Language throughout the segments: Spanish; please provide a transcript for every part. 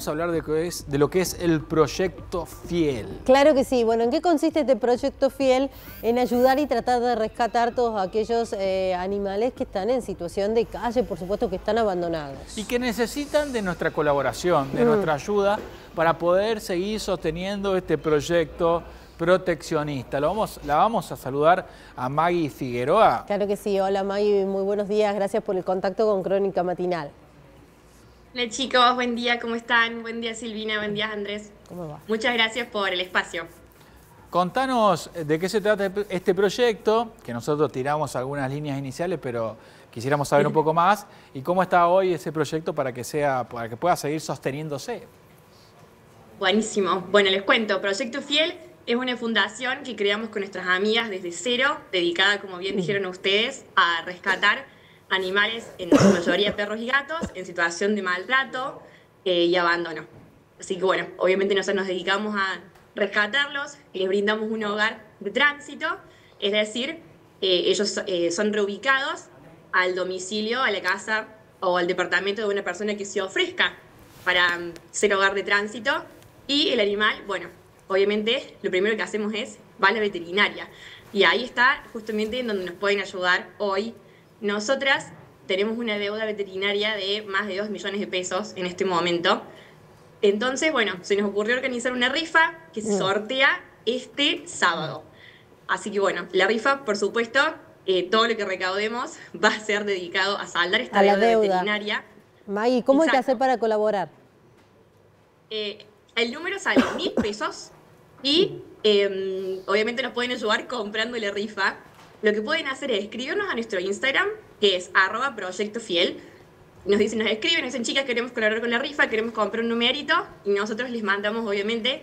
Vamos a hablar de lo que es el Proyecto Fiel. Claro que sí. Bueno, ¿en qué consiste este Proyecto Fiel? En ayudar y tratar de rescatar todos aquellos animales que están en situación de calle, por supuesto que están abandonados. Y que necesitan de nuestra colaboración, de nuestra ayuda, para poder seguir sosteniendo este proyecto proteccionista. La vamos a saludar a Magui Figueroa. Claro que sí. Hola Magui, muy buenos días. Gracias por el contacto con Crónica Matinal. Hola chicos, buen día, ¿cómo están? Buen día Silvina, buen día Andrés. ¿Cómo va? Muchas gracias por el espacio. Contanos de qué se trata este proyecto, que nosotros tiramos algunas líneas iniciales, pero quisiéramos saber un poco más, y cómo está hoy ese proyecto para que pueda seguir sosteniéndose. Buenísimo. Bueno, les cuento, Proyecto Fiel es una fundación que creamos con nuestras amigas desde cero, dedicada, como bien dijeron ustedes, a rescatar animales, en su mayoría perros y gatos, en situación de maltrato y abandono. Así que bueno, obviamente nosotros nos dedicamos a rescatarlos y les brindamos un hogar de tránsito, es decir, ellos son reubicados al domicilio, a la casa o al departamento de una persona que se ofrezca para ser hogar de tránsito. Y el animal, bueno, obviamente lo primero que hacemos es va a la veterinaria. Y ahí está justamente en donde nos pueden ayudar hoy. Nosotras tenemos una deuda veterinaria de más de 2 millones de pesos en este momento. Entonces, bueno, se nos ocurrió organizar una rifa que se sortea este sábado. Así que bueno, la rifa, por supuesto, todo lo que recaudemos va a ser dedicado a saldar esta deuda veterinaria. Magui, ¿cómo hay que hacer para colaborar? El número sale 1000 pesos y obviamente nos pueden ayudar comprando la rifa. Lo que pueden hacer es escribirnos a nuestro Instagram, que es @proyectofiel. Nos escriben, chicas, queremos colaborar con la rifa, queremos comprar un numerito, y nosotros les mandamos, obviamente,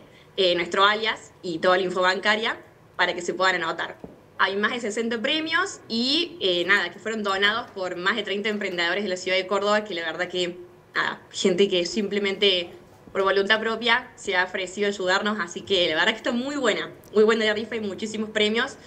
nuestro alias y toda la info bancaria para que se puedan anotar. Hay más de 60 premios y, nada, que fueron donados por más de 30 emprendedores de la ciudad de Córdoba, que la verdad que, nada, gente que simplemente por voluntad propia se ha ofrecido ayudarnos, así que la verdad que está muy buena la rifa y muchísimos premios,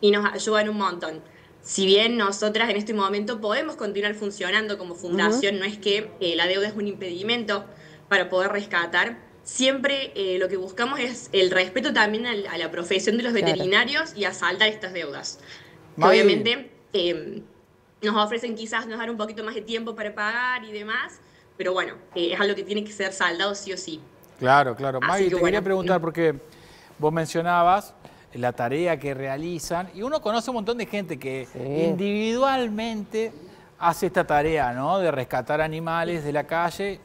y nos ayudan un montón. Si bien nosotras en este momento podemos continuar funcionando como fundación, no es que la deuda es un impedimento para poder rescatar, siempre lo que buscamos es el respeto también a la profesión de los veterinarios y a saldar estas deudas. Obviamente nos ofrecen quizás nos dar un poquito más de tiempo para pagar y demás, pero bueno, es algo que tiene que ser saldado sí o sí. Claro, claro. Magui, te quería preguntar, porque vos mencionabas la tarea que realizan, y uno conoce un montón de gente que individualmente hace esta tarea, ¿no? De rescatar animales de la calle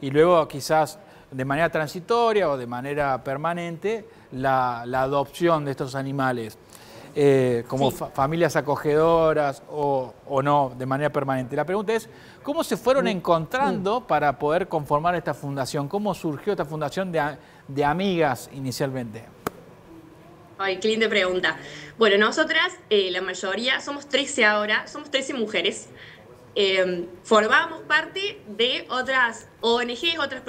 y luego quizás de manera transitoria o de manera permanente la adopción de estos animales, como familias acogedoras o no, de manera permanente. La pregunta es, ¿cómo se fueron encontrando para poder conformar esta fundación? ¿Cómo surgió esta fundación de amigas inicialmente? Ay, qué linda pregunta. Bueno, nosotras, la mayoría, somos 13 ahora, somos 13 mujeres. Formamos parte de otras ONGs, otros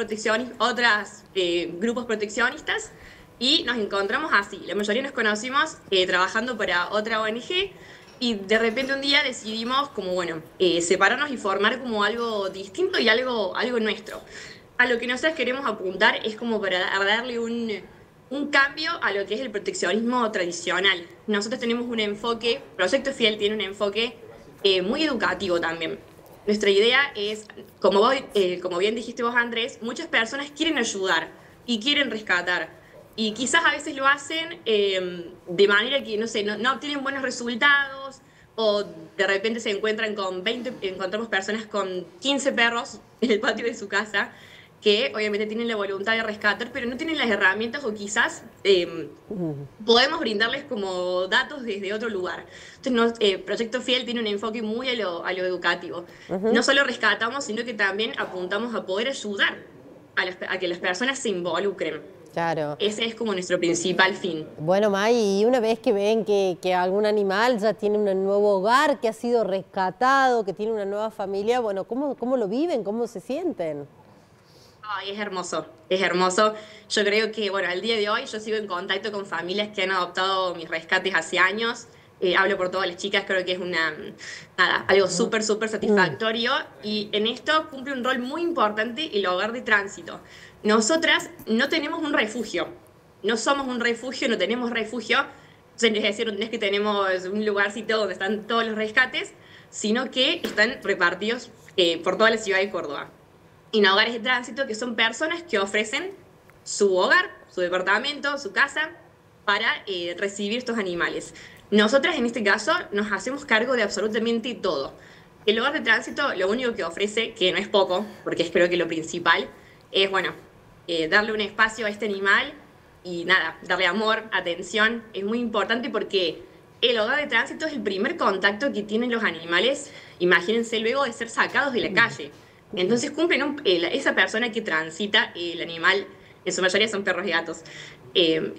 grupos proteccionistas, y nos encontramos así. La mayoría nos conocimos trabajando para otra ONG, y de repente un día decidimos, como bueno, separarnos y formar como algo distinto y algo nuestro. A lo que nosotras queremos apuntar es como para darle un cambio a lo que es el proteccionismo tradicional. Nosotros tenemos un enfoque, Proyecto Fiel tiene un enfoque muy educativo también. Nuestra idea es, como bien dijiste vos Andrés, muchas personas quieren ayudar y quieren rescatar. Y quizás a veces lo hacen de manera que, no sé, no obtienen buenos resultados, o de repente se encuentran con encontramos personas con 15 perros en el patio de su casa, que obviamente tienen la voluntad de rescatar, pero no tienen las herramientas, o quizás podemos brindarles como datos desde otro lugar. Entonces, Proyecto Fiel tiene un enfoque muy a lo educativo. No solo rescatamos, sino que también apuntamos a poder ayudar a que las personas se involucren. Claro. Ese es como nuestro principal fin. Bueno, Magui, y una vez que ven que algún animal ya tiene un nuevo hogar, que ha sido rescatado, que tiene una nueva familia, bueno, ¿cómo lo viven? ¿Cómo se sienten? Ay, es hermoso, es hermoso. Yo creo que, bueno, al día de hoy yo sigo en contacto con familias que han adoptado mis rescates hace años, hablo por todas las chicas, creo que es una algo súper, súper satisfactorio, y en esto cumple un rol muy importante el hogar de tránsito. Nosotras no tenemos un refugio, no somos un refugio, no tenemos refugio, es decir, no es que tenemos un lugarcito donde están todos los rescates, sino que están repartidos por toda la ciudad de Córdoba. Y en hogares de tránsito, que son personas que ofrecen su hogar, su departamento, su casa, para recibir estos animales. Nosotras, en este caso, nos hacemos cargo de absolutamente todo. El hogar de tránsito, lo único que ofrece, que no es poco, porque es creo que lo principal, es, bueno, darle un espacio a este animal y, nada, darle amor, atención. Es muy importante porque el hogar de tránsito es el primer contacto que tienen los animales, imagínense, luego de ser sacados de la calle. Entonces cumplen esa persona que transita el animal, en su mayoría son perros y gatos,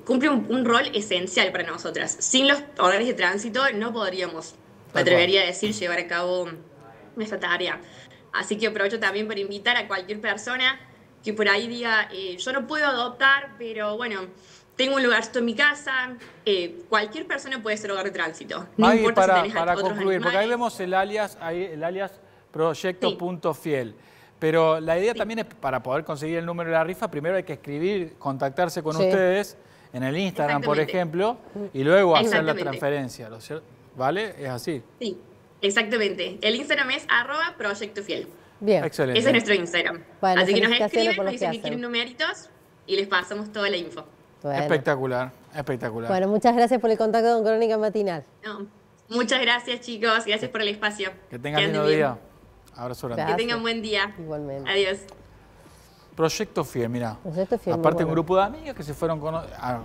cumple un rol esencial para nosotras. Sin los hogares de tránsito no podríamos, me atrevería a decir, llevar a cabo esta tarea. Así que aprovecho también para invitar a cualquier persona que por ahí diga, yo no puedo adoptar, pero bueno, tengo un lugarcito en mi casa. Cualquier persona puede ser hogar de tránsito. No ahí, importa si tenés para otros concluir, animales. Porque ahí vemos el alias, Proyecto Fiel. Pero la idea también es, para poder conseguir el número de la rifa, primero hay que escribir, contactarse con ustedes en el Instagram, por ejemplo, y luego hacer la transferencia, ¿no es cierto? ¿Vale? Es así. Sí, exactamente. El Instagram es @proyectofiel. Bien. Excelente. Ese es nuestro Instagram. Bueno, así que nos escriben, nos dicen que quieren numeritos y les pasamos toda la info. Bueno. Espectacular, espectacular. Bueno, muchas gracias por el contacto con Crónica Matinal. No, muchas gracias, chicos. Gracias por el espacio. Que tengan lindo día. Abrazo grande. Que tengan buen día. Igualmente. Adiós. Proyecto Fiel, mirá. Proyecto Fiel. Aparte, un grupo de amigas que se fueron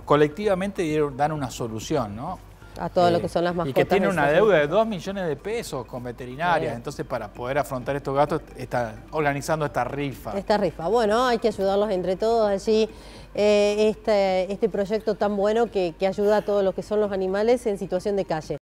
colectivamente y dan una solución, ¿no? A todo lo que son las mascotas. Y que tiene una deuda de 2 millones de pesos con veterinarias. Bien. Entonces, para poder afrontar estos gastos, está organizando esta rifa. Esta rifa. Bueno, hay que ayudarlos entre todos allí. Este proyecto tan bueno que ayuda a todos los que son los animales en situación de calle.